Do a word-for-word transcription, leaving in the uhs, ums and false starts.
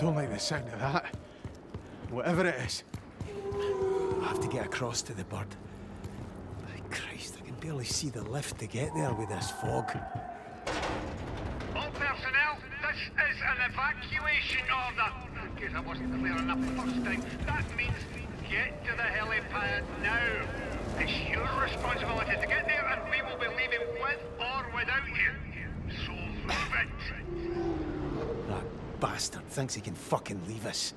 Don't like the sound of that. Whatever it is, I have to get across to the bird. By Christ, I can barely see the lift to get there with this fog. All personnel, this is an evacuation order. In case I wasn't clear enough the first time, that means get to the helipad now. It's your responsibility to get there, and we will be leaving with or without you. So move it. That bastard thinks he can fucking leave us.